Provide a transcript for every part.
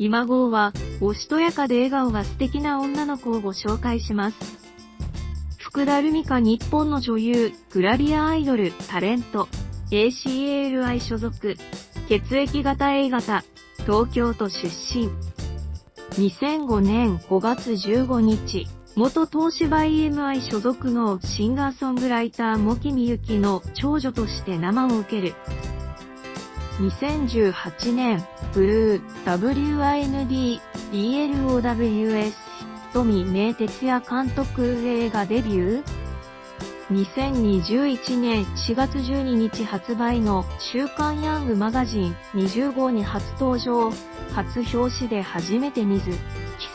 今号は、おしとやかで笑顔が素敵な女の子をご紹介します。福田ルミ香日本の女優、グラビアアイドル、タレント、ACLI 所属、血液型 A 型、東京都出身。2005年5月15日、元東芝 EMI 所属のシンガーソングライター茂木みゆきの長女として生を受ける。2018年、ブルー、WIND、DLOWS、富明哲也監督映画デビュー ?2021 年4月12日発売の週刊ヤングマガジン20号に初登場、初表紙で初めて水着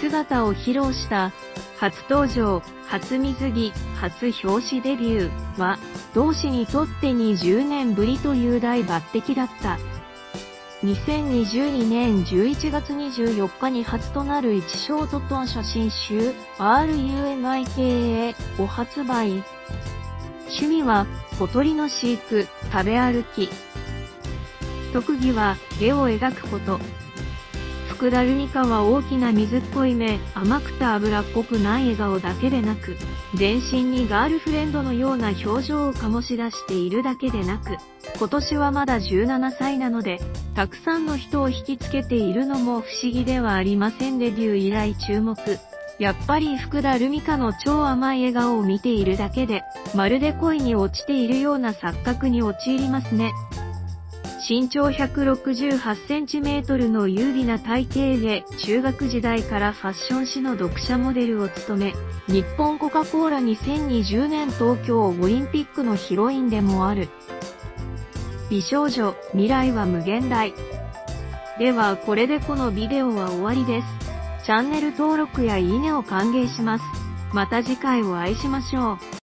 姿を披露した、初登場、初水着、初表紙デビューは、同誌にとって20年ぶりという大抜擢だった。2022年11月24日に初となる1ショートトーン写真集、RUMIKA を発売。趣味は、小鳥の飼育、食べ歩き。特技は、絵を描くこと。福田ルミ香は大きな水っぽい目、甘くて脂っこくない笑顔だけでなく、全身にガールフレンドのような表情を醸し出しているだけでなく、今年はまだ17歳なので、たくさんの人を引きつけているのも不思議ではありません。デビュー以来注目。やっぱり福田ルミ香の超甘い笑顔を見ているだけで、まるで恋に落ちているような錯覚に陥りますね。身長168cm の優美な体型で中学時代からファッション誌の読者モデルを務め、日本コカ・コーラ2020年東京オリンピックのヒロインでもある。美少女、未来は無限大。ではこれでこのビデオは終わりです。チャンネル登録やいいねを歓迎します。また次回を愛しましょう。